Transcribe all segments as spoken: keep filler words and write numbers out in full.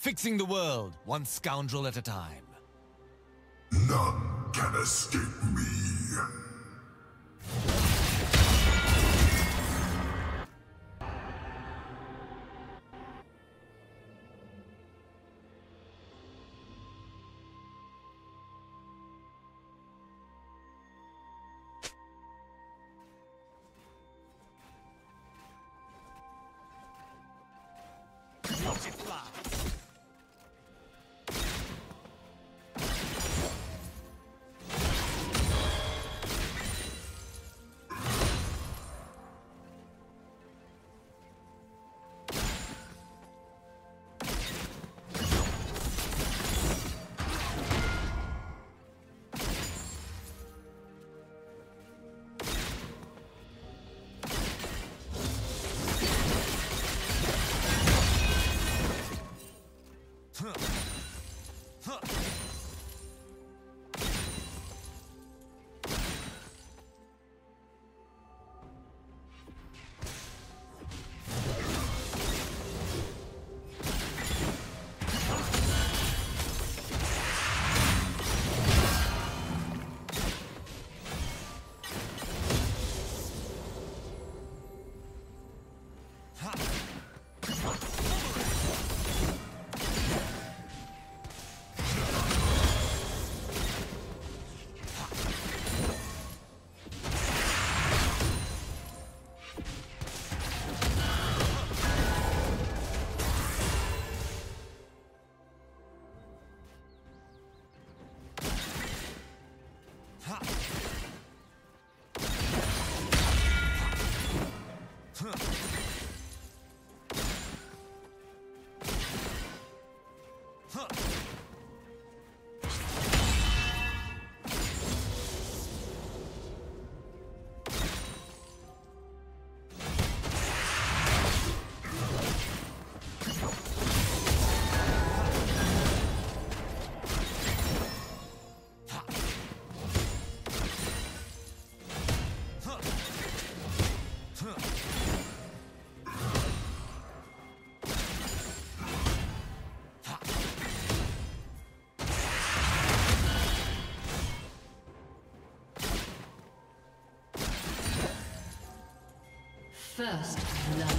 fixing the world, one scoundrel at a time. None can escape me. First love.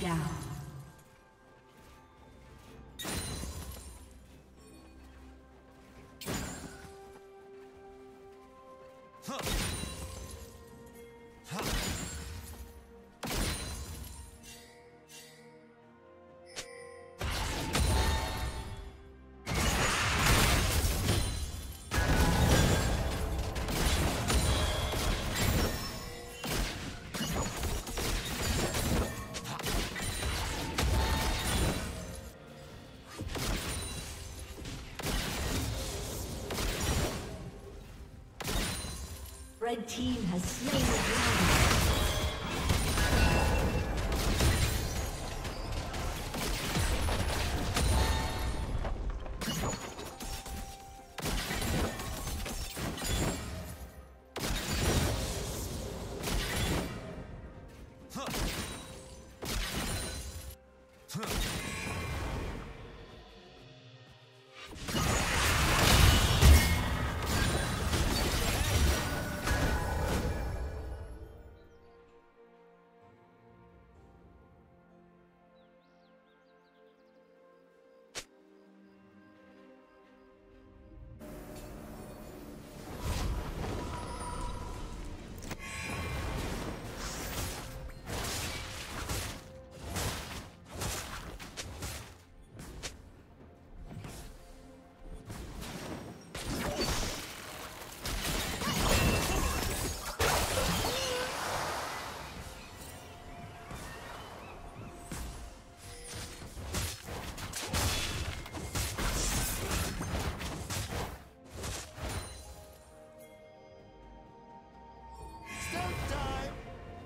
down. Red team has slain the dragon.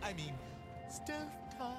I mean, stuff time.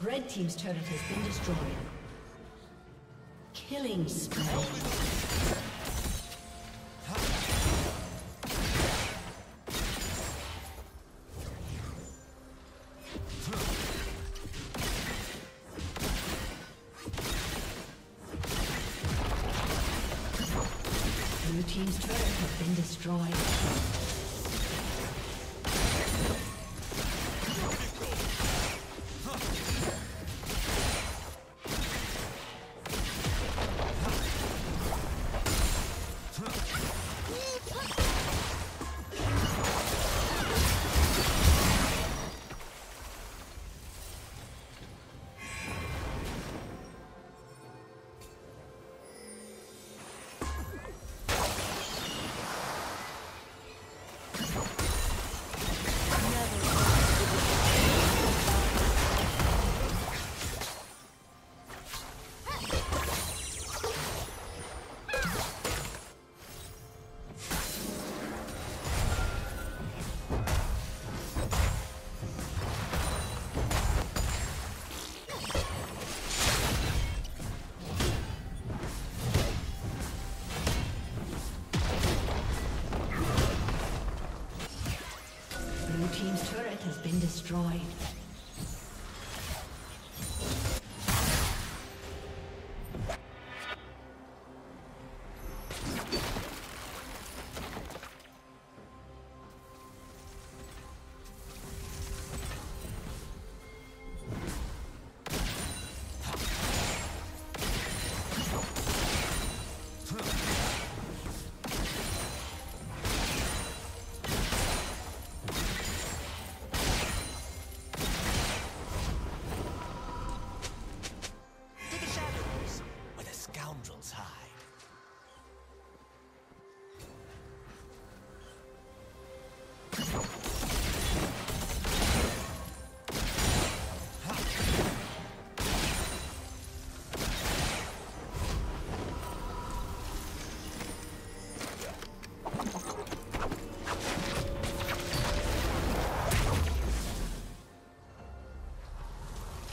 Red team's turret has been destroyed. Killing spree. Blue team's turret has been destroyed. Destroyed.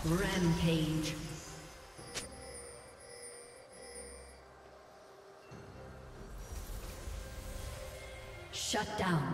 Rampage. Shut down.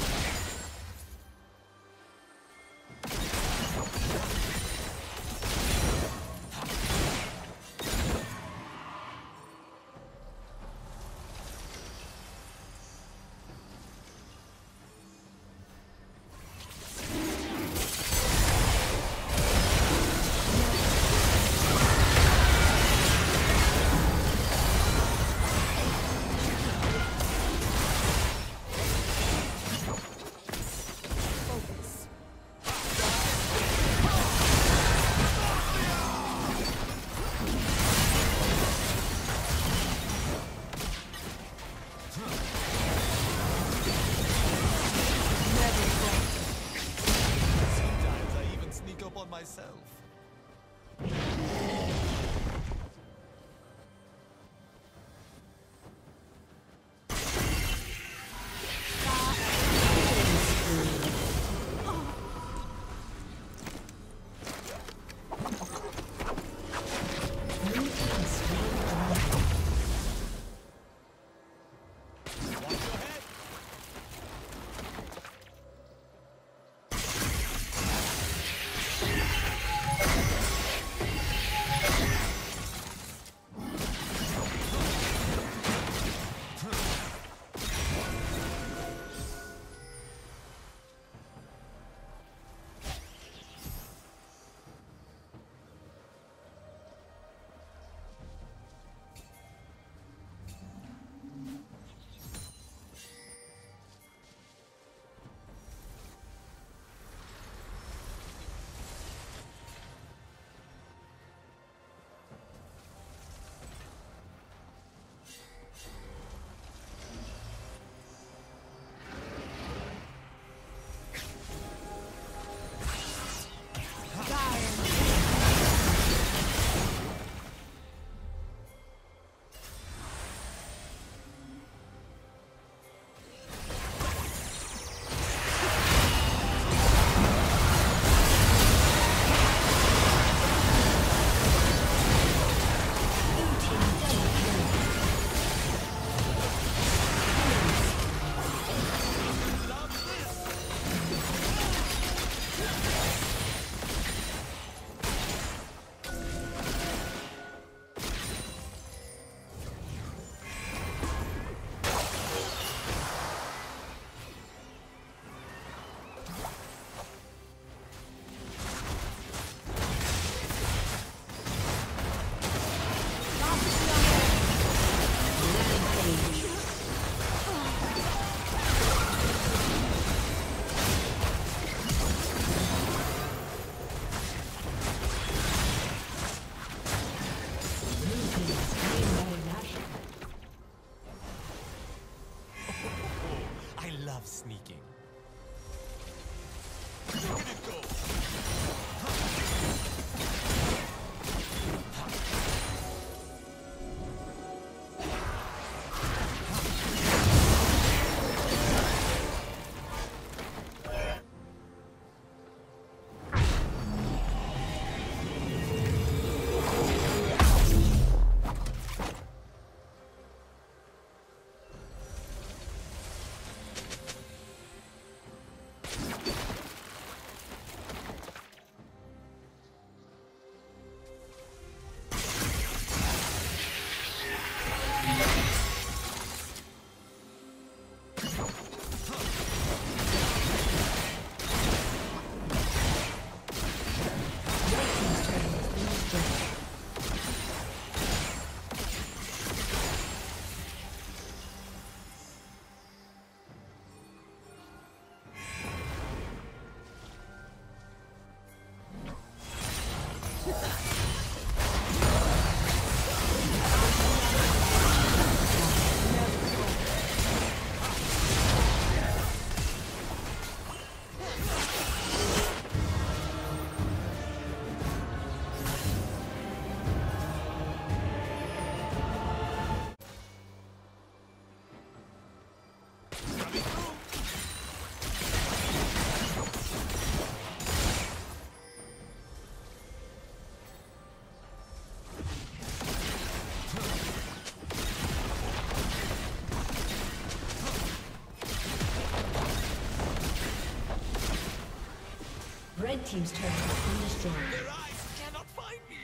Red team's turret has been destroyed. Their eyes cannot find me.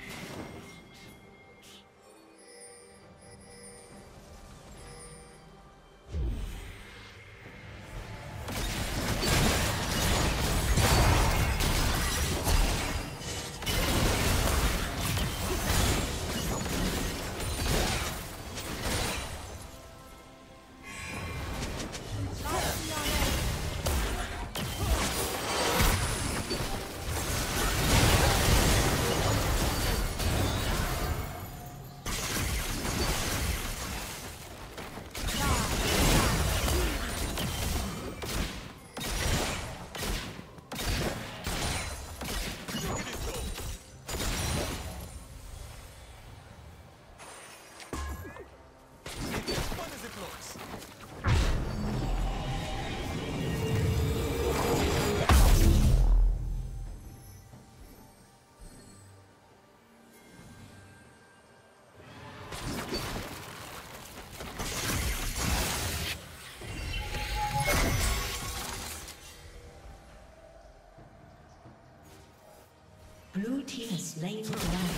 Blue team has slain the dragon.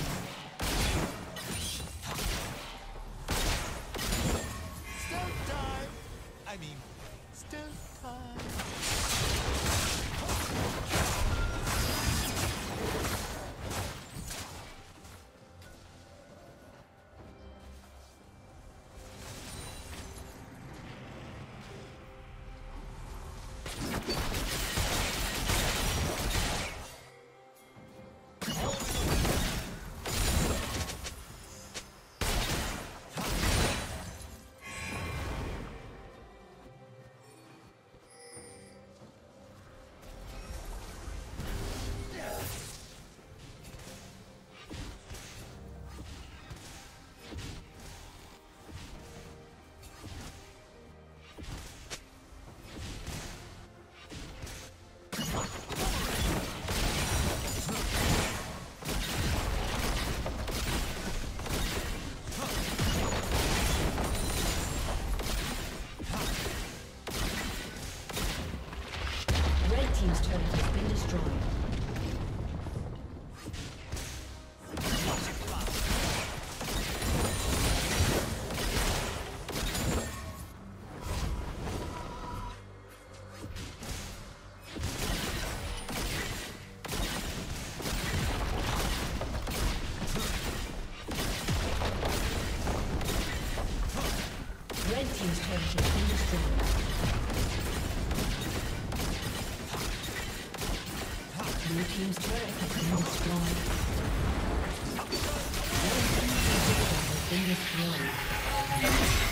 Still time! I mean, still time. Your team's turret has been destroyed. Your team's turret has been destroyed.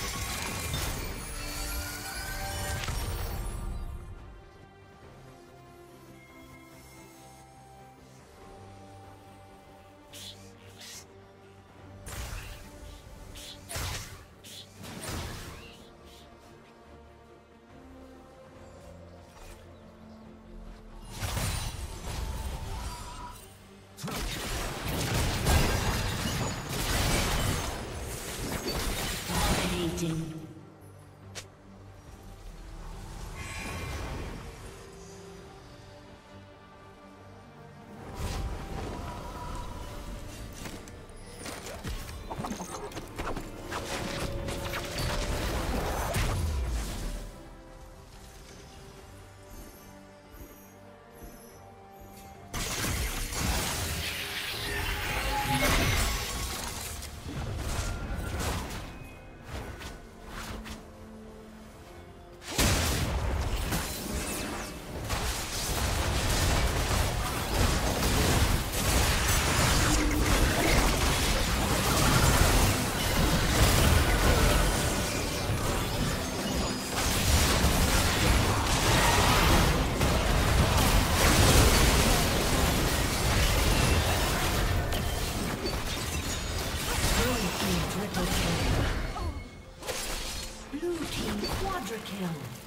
Dominating. Blue team quadra kill.